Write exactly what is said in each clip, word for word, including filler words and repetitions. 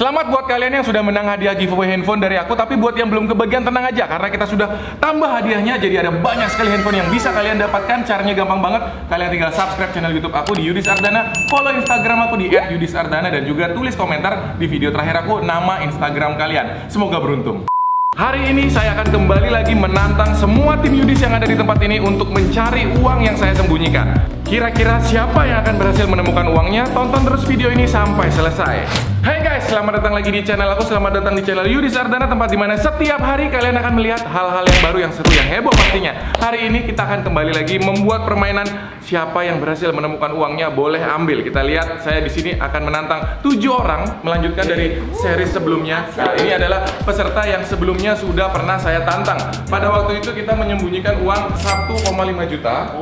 Selamat buat kalian yang sudah menang hadiah giveaway handphone dari aku. Tapi buat yang belum kebagian, tenang aja, karena kita sudah tambah hadiahnya. Jadi ada banyak sekali handphone yang bisa kalian dapatkan. Caranya gampang banget. Kalian tinggal subscribe channel YouTube aku di Yudist Ardhana, follow Instagram aku di et yudist ardhana, dan juga tulis komentar di video terakhir aku nama Instagram kalian. Semoga beruntung. Hari ini saya akan kembali lagi menantang semua tim Yudis yang ada di tempat ini untuk mencari uang yang saya sembunyikan. Kira-kira siapa yang akan berhasil menemukan uangnya? Tonton terus video ini sampai selesai. Hai guys, selamat datang lagi di channel aku. Selamat datang di channel Yudis Ardhana, tempat dimana setiap hari kalian akan melihat hal-hal yang baru, yang seru, yang heboh pastinya. Hari ini kita akan kembali lagi membuat permainan siapa yang berhasil menemukan uangnya boleh ambil. Kita lihat, saya di sini akan menantang tujuh orang, melanjutkan dari seri sebelumnya. Nah, ini adalah peserta yang sebelumnya sudah pernah saya tantang. Pada waktu itu kita menyembunyikan uang satu koma lima juta,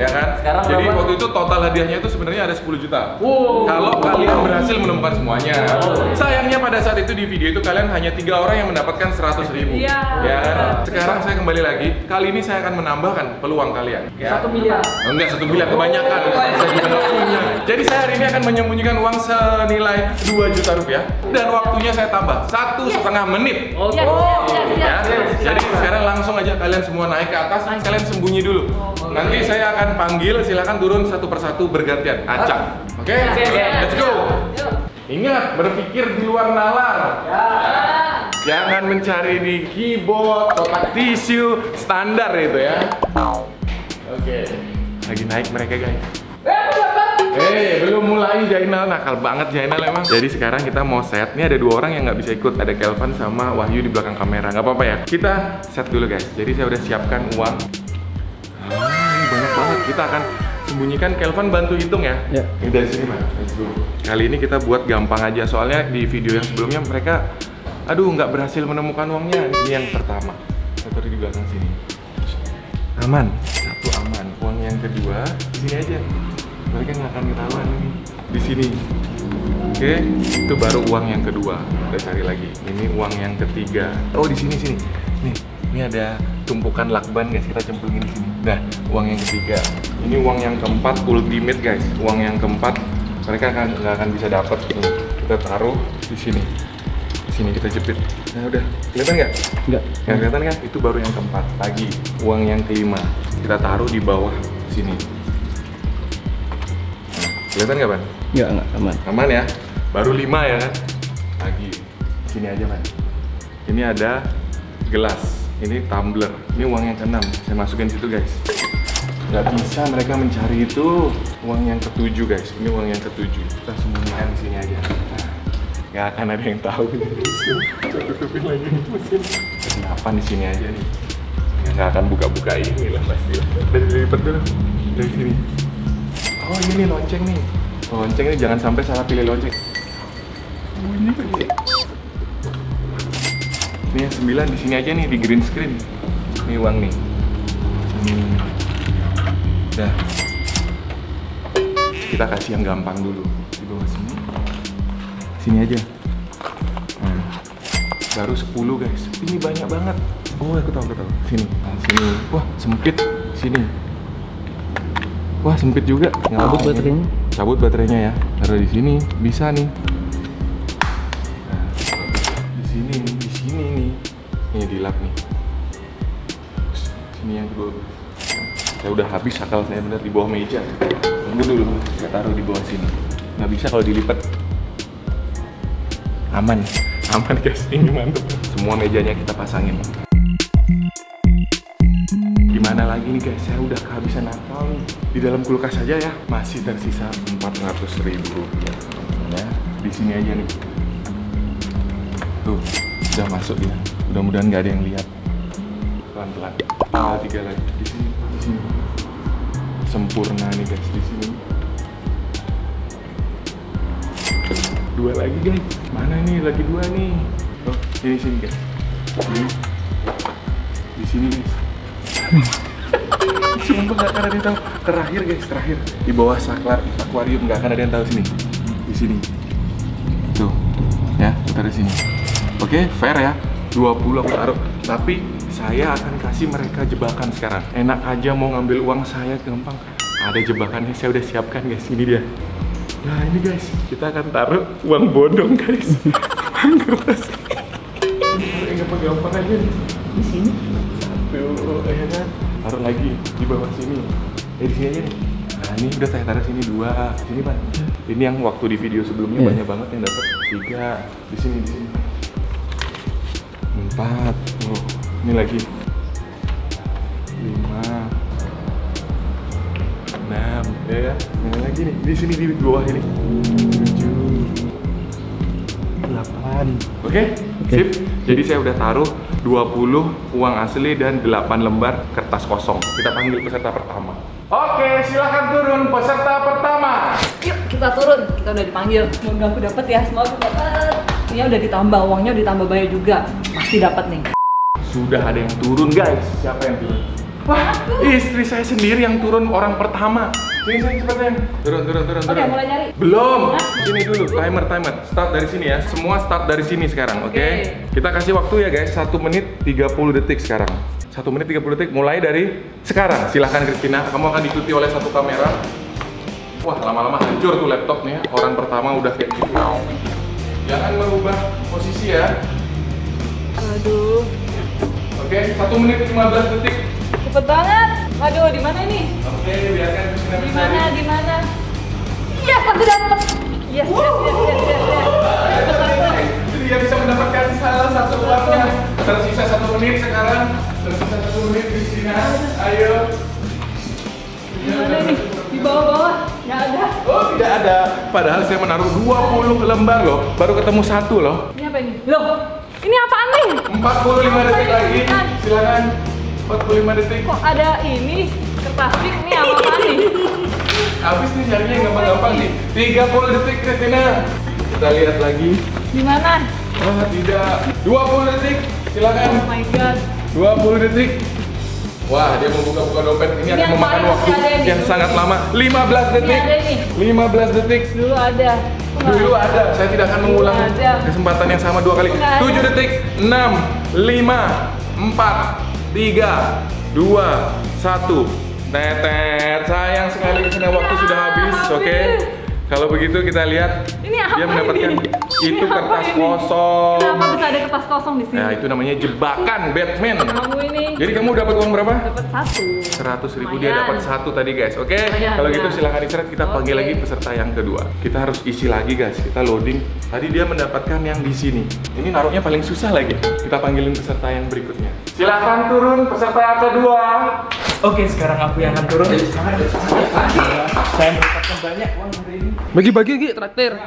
ya kan? Sekarang jadi berapa? Waktu itu total hadiahnya itu sebenarnya ada sepuluh juta. Wow. Kalau kalian berhasil menemukan semuanya. Wow. Sayangnya pada saat itu di video itu kalian hanya tiga orang yang mendapatkan seratus ribu. Iya. Ya. Sekarang saya kembali lagi. Kali ini saya akan menambahkan peluang kalian. Ya. Satu miliar. Enggak, satu miliar kebanyakan. Oh, saya jadi saya hari ini akan menyembunyikan uang senilai dua juta rupiah, dan waktunya saya tambah satu setengah menit. Oh. Oh. Ya, jadi sekarang langsung aja kalian semua naik ke atas, kalian sembunyi dulu. Nanti saya akan panggil, silahkan turun satu persatu bergantian. Acak, oke? Okay? Let's go. Ingat, berpikir di luar nalar. Jangan mencari di keyboard, kotak tisu, standar itu ya. Oke, lagi naik mereka guys. Eh, hey, belum mulai Jainal, nakal banget Jainal emang. Jadi sekarang kita mau set, nih ada dua orang yang nggak bisa ikut. Ada Kelvin sama Wahyu di belakang kamera, nggak apa-apa ya. Kita set dulu guys, jadi saya udah siapkan uang. Ah, banyak banget, kita akan sembunyikan. Kelvin bantu hitung ya. Ya. Ini dari sini Mas. Kali ini kita buat gampang aja, soalnya di video yang sebelumnya mereka aduh nggak berhasil menemukan uangnya. Ini yang pertama, saya taruh di belakang sini. Aman, satu aman. Uang yang kedua, sini aja. Mereka nggak akan ketahuan nih di sini. Oke, okay. Itu baru uang yang kedua. Kita cari lagi. Ini uang yang ketiga. Oh, di sini sini. Nih, ini ada tumpukan lakban guys. Kita cemplungin di sini. Nah, uang yang ketiga. Ini uang yang keempat ultimate guys. Uang yang keempat mereka nggak akan, akan bisa dapat. Kita taruh di sini. Di sini kita jepit. Nah, udah. Kelihatan nggak? Nggak. Nggak kelihatan kan? Itu baru yang keempat. Lagi uang yang kelima. Kita taruh di bawah sini. Kelihatan nggak, Ban? Nggak, nggak, aman. Aman ya? Baru lima ya kan? Lagi. Sini aja, Ban. Ini ada gelas. Ini tumbler. Ini uang yang keenam. Saya masukin situ, guys. Nggak bisa mereka mencari itu. Uang yang ketujuh, guys. Ini uang yang ketujuh. Kita sembunyikan di sini aja. Nggak akan ada yang tahu. Saya tutupin lagi di mesin. Kenapa di sini aja nih? Nggak akan buka-buka ini lah, pasti. Udah dilipet dulu. Dari sini. Oh ini nih lonceng nih. Lonceng ini jangan sampai salah pilih lonceng. Bunyi bunyi. Ini yang sembilan di sini aja nih di green screen. Ini uang nih. Hmm. Dah. Kita kasih yang gampang dulu di bawah sini. Sini aja. Hmm. Baru sepuluh guys. Ini banyak banget. Oh aku tahu aku tahu. Sini. Nah, sini. Wah sempit. Sini. Wah sempit juga. Cabut baterainya. Cabut baterainya ya. Taruh di sini bisa nih. Nah, di sini, di sini nih. Ini di lap nih. Sini yang kedua. Saya udah habis akal saya bener di bawah meja. Tunggu dulu, saya taruh di bawah sini. Nggak bisa kalau dilipat. Aman, aman guys. Ini mantep. Semua mejanya kita pasangin. Gimana lagi nih guys, saya udah kehabisan akal nih. Di dalam kulkas aja ya, masih tersisa empat ratus ribu ya. Ya. Di sini aja nih. Tuh, udah masuk ya. Mudah-mudahan nggak ada yang lihat. Pelan-pelan. Ada tiga lagi. Di sini, di sini. Sempurna nih guys, di sini. Dua lagi guys. Mana nih? Lagi dua nih. Oh, sini sini guys. Sini. Di sini guys. Sumpah nggak akan ada yang tahu. Terakhir guys, terakhir di bawah saklar akuarium nggak akan ada yang tahu. Sini, di sini, tuh, ya kita di sini. Oke, fair ya. dua puluh aku taruh. Tapi saya akan kasih mereka jebakan sekarang. Enak aja mau ngambil uang saya gampang. Ada jebakannya, saya udah siapkan guys. Ini dia. Nah ini guys, kita akan taruh uang bodong guys. Gampang-gampang aja nih. Di sini satu, ya kan? Taruh lagi di bawah sini. Eh di sini aja nih. Nah ini udah saya taruh sini dua. Sini pak. Ini yang waktu di video sebelumnya yeah. banyak banget yang dapat tiga. Di sini di sini. Empat. Oh, ini lagi. Lima. Enam. Ya, ini lagi nih. Di sini di bawah ini. Tujuh. delapan. Oke, okay? okay. Sip. Jadi saya udah taruh dua puluh uang asli dan delapan lembar kertas kosong. Kita panggil peserta pertama. Oke, okay, silahkan turun peserta pertama. Yuk, kita turun. Kita udah dipanggil. Semoga aku dapat ya, semoga aku dapat. Ini udah ditambah uangnya, udah ditambah bayar juga. Pasti dapat nih. Sudah ada yang turun, guys. Siapa yang turun? Wah, istri saya sendiri yang turun orang pertama. Sini, sini, cepetan. Turun, turun, turun. Oke, mulai nyari. Belum. Sini dulu, timer, timer. Start dari sini ya. Semua start dari sini sekarang, oke? Okay? Okay. Kita kasih waktu ya guys, satu menit tiga puluh detik sekarang. satu menit tiga puluh detik, mulai dari sekarang. Silahkan Kristina, kamu akan diikuti oleh satu kamera. Wah, lama-lama hancur tuh laptopnya. Orang pertama udah kayak gitu. Jangan merubah posisi ya. Aduh. Oke, okay, satu menit lima belas detik. Cepet banget. Aduh, di mana ini? Oke, okay, biarkan Kristina mencari. Di mana? Di mana? Iya, aku dapat. Iya, sudah, sudah, sudah. Jadi dia bisa mendapatkan salah satu uangnya. Tersisa satu menit sekarang. Tersisa satu menit Kristina. Ayo. Di mana ini? Di bawah-bawah? Nggak ada. Oh, tidak ada. Padahal saya menaruh dua puluh lembar loh. Baru ketemu satu loh. Ini apa ini? Loh, ini apaan nih? empat puluh lima detik lagi. Silakan. empat puluh lima detik. Kok ada ini kertas pik nih apa nih? Habis nih carinya gampang-gampang nih. tiga puluh detik Kristina. Kita lihat lagi. Di mana? Oh, tidak. dua puluh detik. Silakan. Oh my god. dua puluh detik. Wah, dia membuka-buka dompet. Ini akan memakan waktu yang sangat lama. lima belas detik. lima belas detik. Dulu ada. Dulu ada. Saya tidak akan mengulang kesempatan yang sama dua kali. tujuh detik. enam, lima, empat, tiga, dua, satu. Netet, sayang sekali Kristina waktu ya, sudah habis, oke? Okay? Kalau begitu kita lihat ini apa dia mendapatkan ini? Itu ini kertas ini? Kosong. Kenapa bisa ada kertas kosong di sini? Nah itu namanya jebakan Batman. Kamu ini. Jadi kamu dapat uang berapa? Dapat satu. Seratus ribu dia dapat satu tadi guys, oke? Okay? Kalau gitu silahkan istirahat, kita okay. panggil lagi peserta yang kedua. Kita harus isi lagi guys, kita loading. Tadi dia mendapatkan yang di sini. Ini naruhnya paling susah lagi. Kita panggilin peserta yang berikutnya. Silahkan turun peserta yang kedua. Oke, sekarang aku yang akan turun. Saya mendapatkan banyak uang hari ini. Bagi-bagi, Gi, traktir.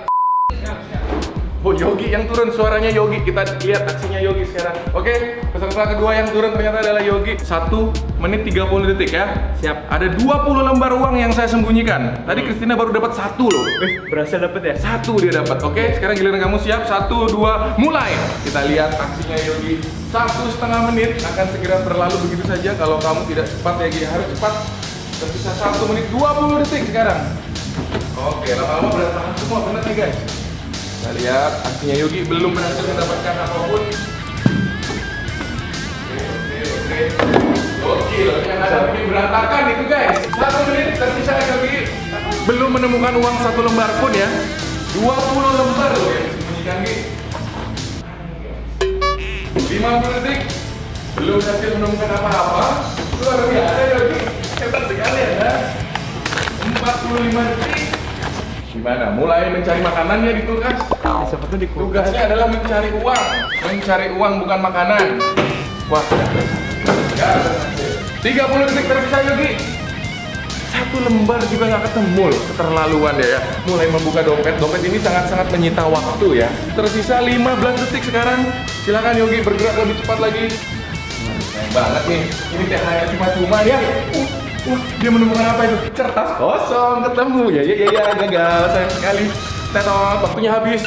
Oh, Yogi yang turun. Suaranya Yogi. Kita lihat aksinya Yogi sekarang. Oke, peserta kedua yang turun ternyata adalah Yogi. satu menit tiga puluh detik ya. Siap. Ada dua puluh lembar uang yang saya sembunyikan. Tadi Kristina baru dapat satu loh. Eh, berhasil dapat ya? Satu dia dapat. Oke, sekarang giliran kamu siap. Satu, dua, mulai. Kita lihat aksinya Yogi. Satu setengah menit akan segera berlalu begitu saja kalau kamu tidak cepat ya Gi, harus cepat. Tersisa satu menit dua puluh detik sekarang. Oke, lama-lama berantakan semua, benar nih guys. Kita lihat, aksinya Yogi belum berhasil mendapatkan apapun. Oke, oke, oke. Gokil, yang ada bikin berantakan itu guys. satu menit tersisa Yogi. Belum menemukan uang satu lembar pun ya. dua puluh lembar loh ya, sembunyikan Gi. lima puluh detik, belum berhasil menemukan apa-apa. Luar biasa Yogi, hebat sekali ya. empat puluh lima detik. Gimana? Mulai mencari makanannya di kulkas. Tugasnya adalah mencari uang. Mencari uang bukan makanan. Wah, ya. tiga puluh detik tersisa Yogi. Satu lembar juga nggak ketemu loh. Keterlaluan ya, ya. Mulai membuka dompet. Dompet ini sangat-sangat menyita waktu ya. Tersisa lima belas detik sekarang. Silakan Yogi bergerak lebih cepat lagi. Sayang banget nih. Ini T H R cuma-cuma ya. Uh, uh, dia menemukan apa itu? Kertas kosong ketemu. Ya ya ya, ya. Gagal. Sayang sekali. Tetong, waktunya habis.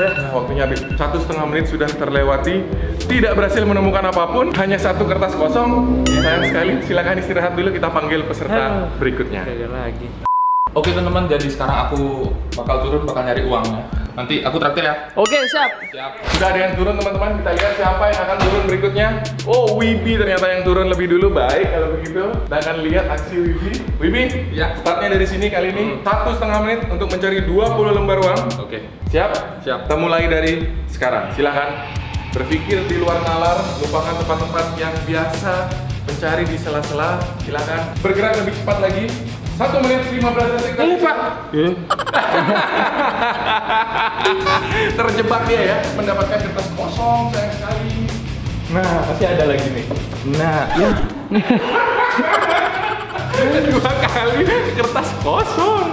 Nah, waktunya habis. Satu setengah menit sudah terlewati. Tidak berhasil menemukan apapun. Hanya satu kertas kosong. Sayang sekali. Silakan istirahat dulu. Kita panggil peserta berikutnya. Oke teman-teman. Jadi sekarang aku bakal turun, bakal nyari uangnya. Nanti aku traktir ya. Oke, siap. Siap. Sudah ada yang turun teman-teman. Kita lihat siapa yang akan turun berikutnya. Oh, Wibi ternyata yang turun lebih dulu. Baik kalau begitu. Kita akan lihat aksi Wibi. Wibi, ya. Startnya dari sini kali ini. Satu setengah menit untuk mencari dua puluh lembar uang. Oke. Siap? Siap. Kita mulai dari sekarang. Silahkan. Berpikir di luar nalar, lupakan tempat-tempat yang biasa, mencari di sela-sela. Silakan bergerak lebih cepat lagi. satu menit lima belas detik. Lupa. Yeah. Terjebak dia ya, mendapatkan kertas kosong sayang sekali. Nah, pasti ada lagi nih. Nah, ya. Dua kali kertas kosong.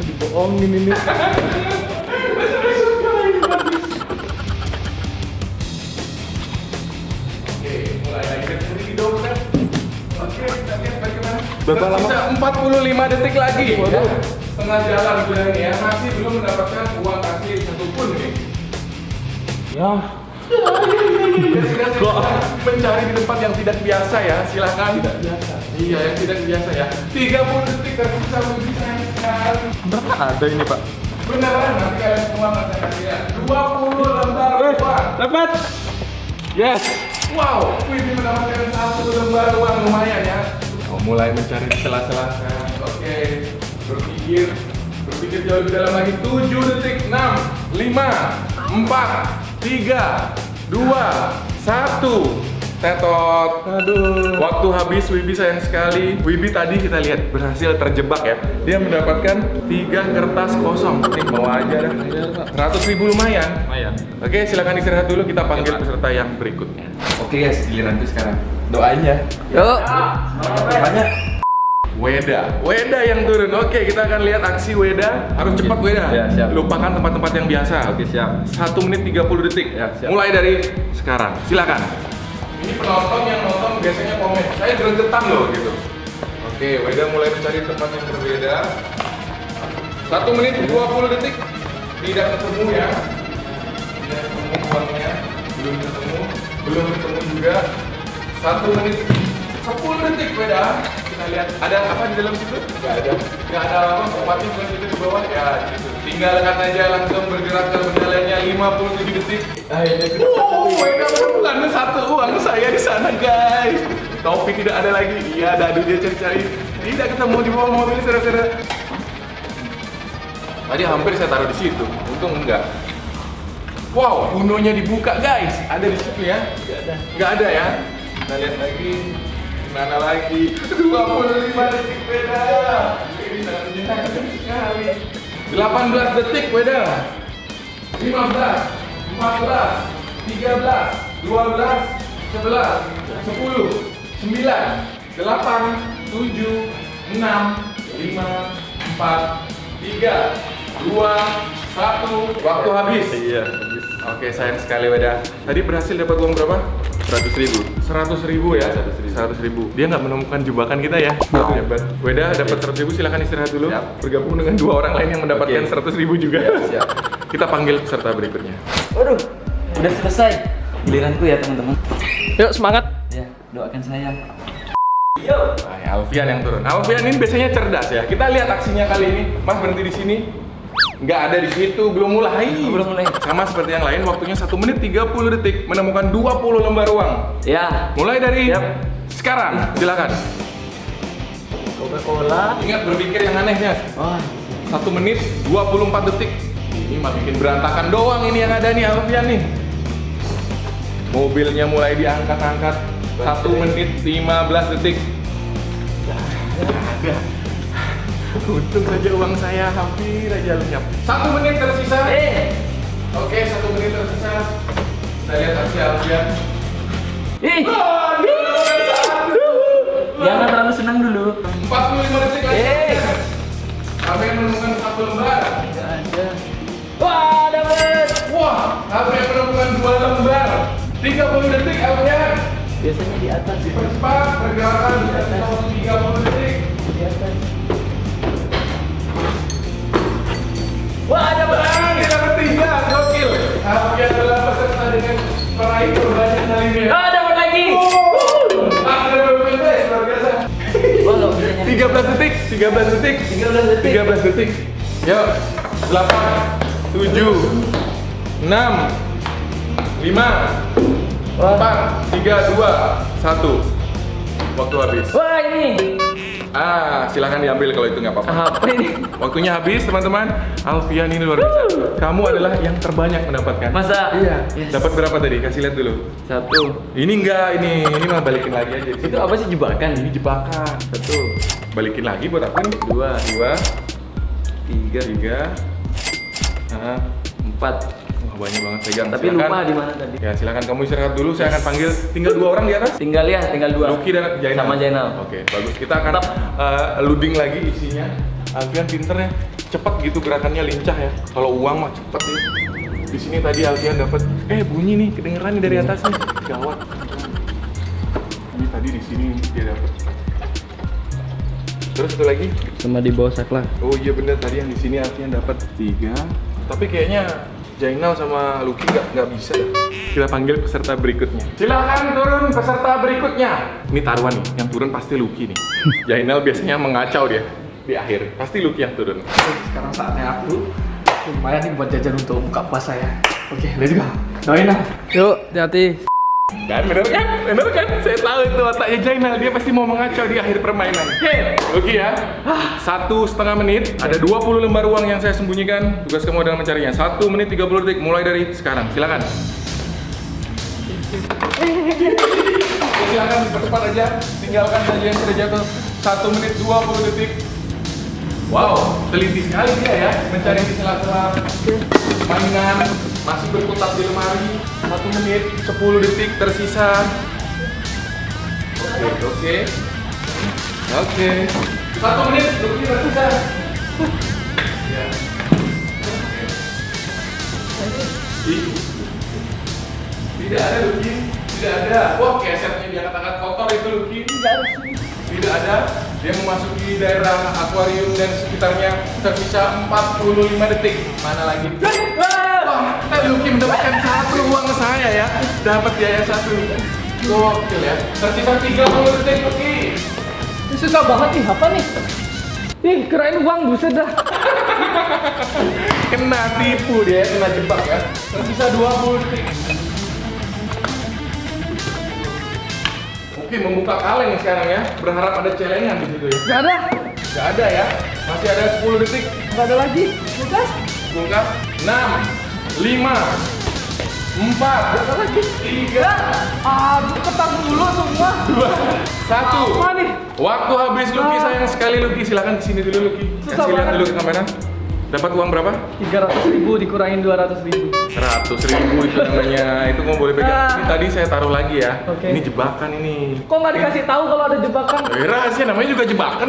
Dibohongin ini. Berapa lama? empat puluh lima detik lagi. Waduh. Ya. Setengah jalan sudah ini ya, masih belum mendapatkan uang kaki satupun nih. Ya. Kok mencari di tempat yang tidak biasa ya? Silahkan. Tidak biasa. Iya, yang tidak biasa ya. tiga puluh detik dan bisa menggunakan. Berapa ada ini Pak? Beneran nanti kalian semua akan kasih ya. dua puluh lembar uang. Dapat. Yes. Wow, ini mendapatkan satu lembar uang lumayan ya. Mulai mencari sela-sela. Nah, oke, okay. berpikir, berpikir jauh lebih dalam lagi. tujuh detik, enam, lima, empat, tiga, dua, satu. Tetot. Aduh. Waktu habis Wibi sayang sekali. Wibi tadi kita lihat berhasil terjebak ya. Dia mendapatkan tiga kertas kosong. Ini bawa aja deh. seratus ribu lumayan. Lumayan. Oke, silakan istirahat dulu. Kita panggil peserta yang berikutnya. Oke guys, giliran tuh sekarang. Doainnya. Yuk. Doanya. Weda. Weda yang turun. Oke, kita akan lihat aksi Weda. Harus cepat Weda. Ya, siap. Lupakan tempat-tempat yang biasa. Oke, siap. satu menit tiga puluh detik. Ya, siap. Mulai dari sekarang. Silakan. Ini penonton yang nonton biasanya komen, saya gregetan loh gitu. Oke, Weda mulai mencari tempat yang berbeda. satu menit dua puluh detik. Tidak ketemu ya. Tidak ketemu uangnya. Belum ketemu. Belum ketemu juga. satu menit sepuluh detik Weda. Kita lihat, ada apa di dalam situ? Gak ada. Gak ada apa, tempatnya bukan situ di bawah ya gitu. Tinggalkan aja langsung bergerak ke benda lainnya. Lima puluh tujuh detik. Wow, Weda bukan satu uang saya di sana guys. Taufik tidak ada lagi. Iya, dadu dia cari-cari. Tidak ketemu di bawah mobil saudara-saudara. Tadi hampir saya taruh di situ. Untung enggak. Wow, Unonya dibuka guys. Ada di situ ya? Enggak ada. Enggak ada ya? Kita lihat lagi. Mana lagi? dua puluh lima detik beda. Ini sangat menyenangkan sekali. delapan belas detik beda. lima belas, empat belas, tiga belas, dua belas, sebelas, sepuluh, sembilan, delapan, tujuh, enam, lima, empat, tiga, dua, satu. Waktu habis. Iya. Oke, sayang sekali Weda. Tadi berhasil dapat uang berapa? seratus ribu. seratus ribu ya? seratus ribu. Dia nggak menemukan jebakan kita ya? Wow. Hebat. Weda dapat seratus ribu, silahkan istirahat dulu. Siap. Bergabung dengan dua orang lain yang mendapatkan seratus ribu juga. Siap, siap. Kita panggil peserta berikutnya. Waduh, udah selesai. Giliranku ya teman-teman. Yuk semangat. Ya, doakan saya. Yo. Nah, Alfian yang turun. Alfian ini biasanya cerdas ya. Kita lihat aksinya kali ini. Mas berhenti di sini. Nggak ada di situ, belum mulai. Belum mulai. Sama seperti yang lain, waktunya satu menit tiga puluh detik menemukan dua puluh lembar uang. Ya. Mulai dari yep. sekarang, silakan. Coca-Cola. Ingat berpikir yang anehnya. Oh. satu menit dua puluh empat detik. Ini mah bikin berantakan doang ini yang ada nih Alfian nih. Mobilnya mulai diangkat-angkat. satu menit lima belas detik. Untung saja uang saya hampir aja lenyap. Satu menit tersisa. Eh. Oke, satu menit tersisa. Kita lihat aksi Alfian. Ih. Jangan terlalu senang dulu. empat puluh lima detik lagi. Eh. Sampai menemukan satu lembar. Tidak ada. Wah, dapat. Wah, sampai menemukan dua lembar. tiga puluh detik Alfian. Biasanya di atas. Cepat pergerakan di atas. tiga puluh detik. Di atas. Wah, ada barang kita bertiga, gokil. Alfian adalah peserta dengan peraih terbanyak kali ini. Oh, dapat lagi. Ada berpindah, luar biasa. tiga belas detik, tiga belas detik, tiga belas detik, tiga belas detik. Yuk, delapan, tujuh, enam, lima, empat, tiga, dua, satu. Waktu habis. Wah ini. Ah, silahkan diambil kalau itu nggak apa-apa. Waktunya habis, teman-teman. Alfian ini luar biasa. Uh. Kamu adalah yang terbanyak mendapatkan. Masa? Iya. Yes. Dapat berapa tadi? Kasih lihat dulu. Satu. Ini enggak, ini ini mah balikin lagi aja. Itu apa sih, jebakan? Ini jebakan. Satu. Balikin lagi buat apa nih? Dua. Dua. Tiga. Tiga. Nah, empat. Banyak banget pegang. Tapi silakan, lupa di mana tadi? Ya silakan kamu istirahat dulu. Saya akan panggil. Tinggal dua orang di atas. Tinggal ya, tinggal dua. Lucky dan Jainal. Sama Jainal. Oke, bagus. Kita akan uh, loading lagi isinya. Alfian pinternya, cepat gitu gerakannya, lincah ya. Kalau uang mah cepet nih. Di sini tadi Alfian dapat. Eh bunyi nih, kedengeran nih dari atas nih. Gawat. Ini tadi di sini dia dapat. Terus satu lagi. Sama di bawah saklar. Oh iya bener, tadi yang di sini Alfian dapat tiga. Tapi kayaknya Jainal sama Lucky nggak bisa ya. Kita panggil peserta berikutnya. Silahkan turun peserta berikutnya. Ini taruhan nih, yang turun pasti Lucky nih. Jainal biasanya mengacau dia di akhir. Pasti Lucky yang turun. Sekarang saatnya aku lumayan nih buat jajan untuk buka puasa ya. Oke, let's go. Jainal, yuk, hati-hati. Kan bener kan? Bener kan? Saya tahu itu otaknya Jainal, dia pasti mau mengacau di akhir permainan. Oke, Lucky ya. Satu setengah menit, ada dua puluh lembar uang yang saya sembunyikan. Tugas kamu adalah mencarinya. Satu menit tiga puluh detik, mulai dari sekarang. Silakan. Silakan dipercepat aja, tinggalkan saja yang sudah jatuh. Satu menit dua puluh detik. Wow, teliti sekali dia ya, mencari di sela-sela mainan. Masih berkutat di lemari. Satu menit sepuluh detik tersisa. Oke, oke. Oke. satu menit dua puluh detik tersisa. Ya. Tidak ada Lucky, tidak ada. Wah, kesetnya dia katakan kotor itu Lucky. Tidak ada. Dia memasuki daerah akuarium dan sekitarnya. Tersisa empat puluh lima detik. Mana lagi? Lucky mendapatkan satu uang saya ya, dapat biaya satu. Gokil ya. Tersisa tiga puluh detik Lucky. Susah banget nih, apa nih? Ih, kirain uang, buset dah. Kena tipu dia, kena jebak ya. Tersisa dua puluh detik. Oke, membuka kaleng sekarang ya. Berharap ada celengan di situ ya. Gak ada. Gak ada ya. Masih ada sepuluh detik. Gak ada lagi. Bungkas. Bungkas. enam, lima, empat, tiga. Aduh, ketang dulu semua. Dua, satu. Waktu habis Lucky, sayang sekali Lucky. Silahkan kesini dulu Lucky. Kasih lihat dulu ke kamera. Dapat uang berapa? tiga ratus ribu dikurangin dua ratus ribu. seratus ribu itu namanya. Itu nggak boleh pegang. Ini tadi saya taruh lagi ya. Ini jebakan ini. Kok nggak dikasih tahu kalau ada jebakan? Rahasia, namanya juga jebakan.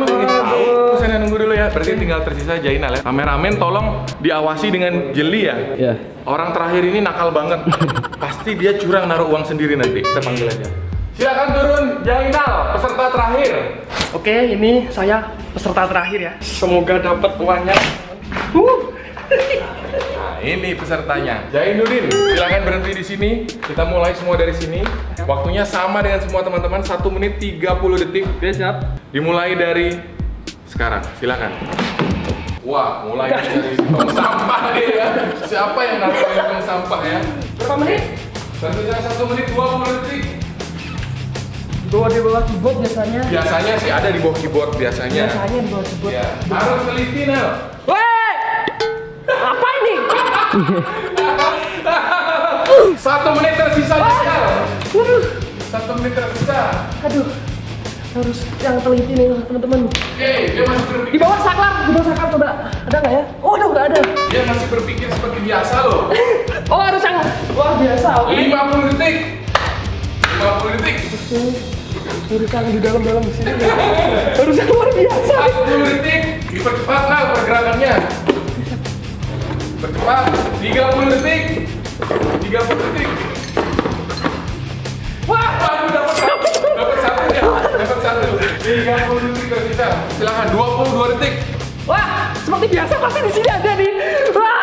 Saya nunggu dulu ya. Berarti tinggal tersisa Jainal ya. Kameramen tolong diawasi dengan jeli ya. Iya. Orang terakhir ini nakal banget. Pasti dia curang naruh uang sendiri nanti. Kita panggil aja. Silakan turun Jainal, peserta terakhir. Oke, ini saya peserta terakhir ya. Semoga dapat uangnya. Uh. Nah, ini pesertanya. Jainuddin, silakan berhenti di sini. Kita mulai semua dari sini. Waktunya sama dengan semua teman-teman, satu menit tiga puluh detik. Oke, siap. Dimulai dari sekarang. Silakan. Wah, mulai dari tong sampah deh ya. Siapa yang naruh tong sampah ya? Berapa menit? Tersisa satu menit dua puluh detik. Dua di bawah keyboard biasanya. Biasanya sih ada di bawah keyboard biasanya. Biasanya di bawah keyboard. Ya. Harus teliti, Nel. Apa ini? Satu menit tersisa. Waduh. Satu menit tersisa. Aduh. Harus yang teliti nih teman-teman. Oke, dia masih berpikir. Di bawah saklar, di bawah saklar coba. Ada nggak ya? Oh, udah nggak ada. Dia masih berpikir seperti biasa loh. Oh, harus yang luar biasa. Lima puluh detik. Lima puluh detik. Harus yang di dalam-dalam sini. Harus yang luar biasa. Empat puluh detik. Dipercepatlah pergerakannya. Bercepat, tiga puluh detik. tiga puluh detik. Wah, baru dapat satu. Dapat satu ya. Dapat satu. tiga puluh detik tersisa. Silakan dua puluh dua detik. Wah, seperti biasa pasti di sini ada nih. Wah.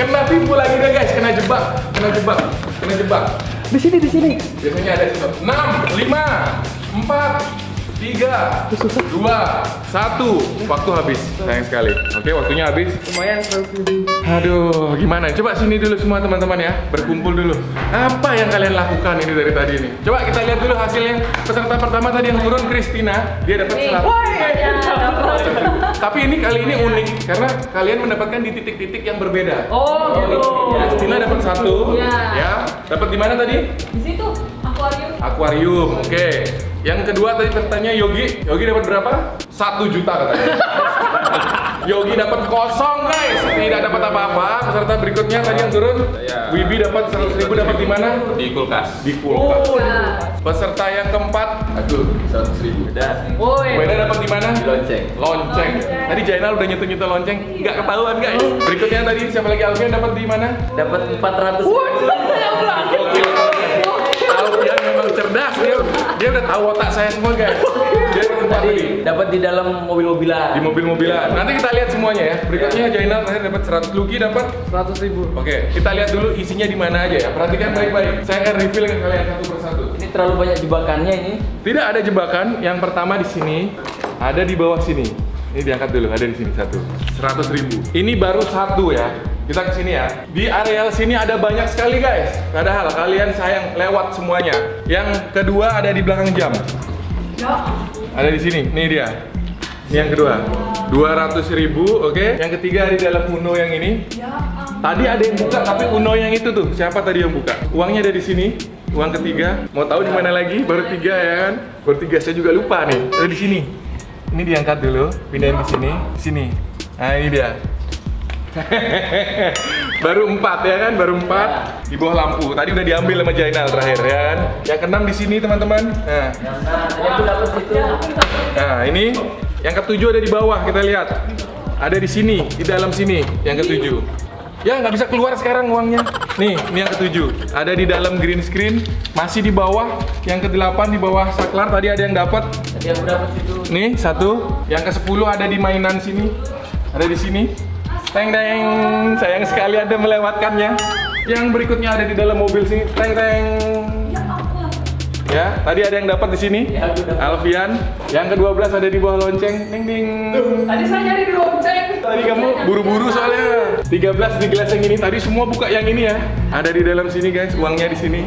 Kena tipu lagi deh guys, kena jebak, kena jebak, kena jebak. Di sini, di sini. Biasanya ada sih. enam, lima, empat, tiga, dua, satu. tiga, dua, satu. Waktu habis, sayang sekali. Oke, waktunya habis. Lumayan. Aduh, gimana? Coba sini dulu semua teman-teman ya. Berkumpul dulu. Apa yang kalian lakukan ini dari tadi ini? Coba kita lihat dulu hasilnya. Peserta pertama tadi yang turun, Kristina. Dia dapat selamat. Tapi ini kali ini unik karena kalian mendapatkan di titik-titik yang berbeda. Oh, gitu. Kristina dapat satu, ya. ya. Dapat di mana tadi? Di situ, akuarium. Akuarium, oke. Okay. Yang kedua tadi pertanyaan Yogi, Yogi dapat berapa? Satu juta katanya. Yogi dapat kosong guys, tidak dapat apa-apa. Peserta berikutnya tadi yang turun, ya. Wibi dapat seratus ribu, dapat di mana? Di kulkas. Di kulkas. Oh, ya. Peserta yang keempat, aduh, seratus ribu. Dah. Weda dapat di mana? Di lonceng. Lonceng. Lonceng. Tadi Jainal udah nyetuh-nyetuh lonceng, nggak ketahuan guys. Berikutnya tadi siapa lagi? Alfian dapat di mana? Dapat empat ratus. Alfian memang cerdas dia. Dia udah tahu otak saya semua guys. Dia dapat dapat di dalam mobil-mobilan. Di mobil-mobilan. Nanti kita lihat semuanya ya. Berikutnya Jainal terakhir dapat seratus, Lucky dapat seratus ribu. Oke, kita lihat dulu isinya di mana aja ya. Perhatikan baik-baik. Saya akan reveal ke kalian satu persatu. Ini terlalu banyak jebakannya ini. Tidak ada jebakan. Yang pertama di sini, ada di bawah sini. Ini diangkat dulu. Ada di sini satu. seratus ribu. Ini baru satu ya. Kita ke sini ya. Di areal sini ada banyak sekali guys. Padahal kalian sayang lewat semuanya. Yang kedua ada di belakang jam. Ada di sini. Nih dia. Ini yang kedua. dua ratus ribu, oke. Okay. Yang ketiga ada di dalam Uno yang ini. Tadi ada yang buka tapi Uno yang itu tuh. Siapa tadi yang buka? Uangnya ada di sini. Uang ketiga. Mau tahu di mana lagi? Baru tiga ya kan. Baru tiga saya juga lupa nih. Ada di sini. Ini diangkat dulu, pindahin ke sini. Sini. Nah, ini dia. Baru empat ya kan, baru empat di bawah lampu. Tadi udah diambil sama Jainal terakhir ya kan. Yang keenam di sini teman-teman. Nah, nah ini yang ketujuh ada di bawah kita lihat. Ada di sini, di dalam sini yang ketujuh. Ya nggak bisa keluar sekarang uangnya. Nih, ini yang ketujuh. Ada di dalam green screen, masih di bawah. Yang kedelapan di bawah saklar tadi ada yang dapat. Tadi yang dapat situ. Nih satu. Yang kesepuluh ada di mainan sini. Ada di sini. Teng teng, sayang sekali ada melewatkannya. Yang berikutnya ada di dalam mobil sini. Teng teng. Ya, tadi ada yang dapat di sini. Ya, Alfian. Yang kedua belas ada di bawah lonceng. Ding ding. Tuh, tadi saya nyari di lonceng. Tadi kamu buru-buru soalnya. tiga belas di gelas yang ini. Tadi semua buka yang ini ya. Ada di dalam sini guys, uangnya di sini.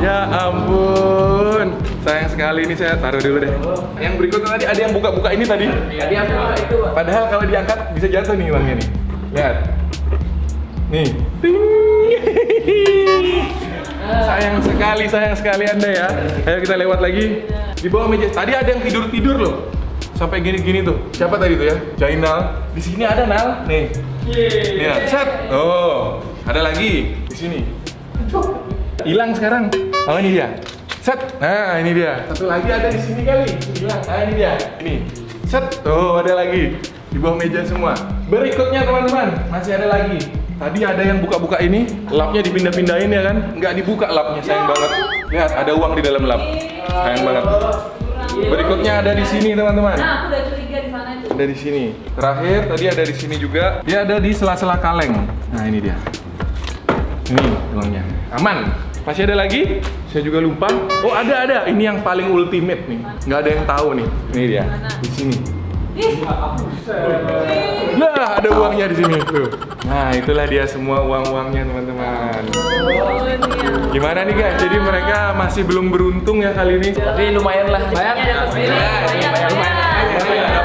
Ya ampun, sayang sekali ini saya taruh dulu deh. Yang berikutnya tadi ada yang buka-buka ini tadi. Tadi yang buka itu. Padahal kalau diangkat bisa jatuh nih uangnya nih. Lihat, nih. Ting. Sayang sekali, sayang sekali Anda ya. Ayo kita lewat lagi. Di bawah meja tadi ada yang tidur-tidur loh. Sampai gini-gini tuh. Siapa tadi tuh ya? Jainal. Di sini ada Nal. Nih. Lihat, set. Oh, ada lagi di sini. Hilang sekarang. Oh ini dia. Set. Nah, ini dia. Satu lagi ada di sini kali. Hilang. Nah, ini dia. Ini. Set. Oh, ada lagi. Di bawah meja semua. Berikutnya, teman-teman, masih ada lagi. Tadi ada yang buka-buka ini, lapnya dipindah-pindahin ya kan? Nggak dibuka lapnya, sayang banget. Lihat, ada uang di dalam lap. Sayang banget. Berikutnya ada di sini, teman-teman. Nah, aku udah curiga di sana itu. Ada di sini. Terakhir tadi ada di sini juga. Dia ada di sela-sela kaleng. Nah, ini dia. Ini uangnya. Aman. Masih ada lagi? Saya juga lupa. Oh, ada ada. Ini yang paling ultimate nih. Nggak ada yang tahu nih. Ini dia. Di sini. Nah, ada uangnya di sini tuh. Nah, itulah dia semua uang-uangnya, teman-teman. Gimana nih, guys? Jadi mereka masih belum beruntung ya kali ini. Tapi lumayan lah. Banyak.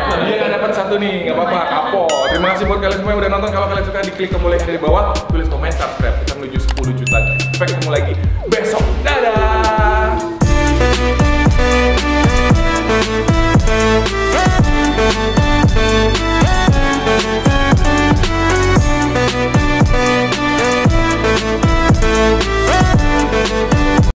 Dia nggak dapat satu nih, nggak apa-apa. Kapok. Terima kasih buat kalian semua yang udah nonton. Kalau kalian suka, diklik tombol like dari bawah, tulis komen, subscribe. Kita menuju sepuluh juta. Sampai ketemu lagi besok. Dadah.